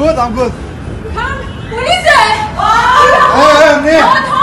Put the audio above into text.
I'm good. Come, what is it? Oh, I'm here.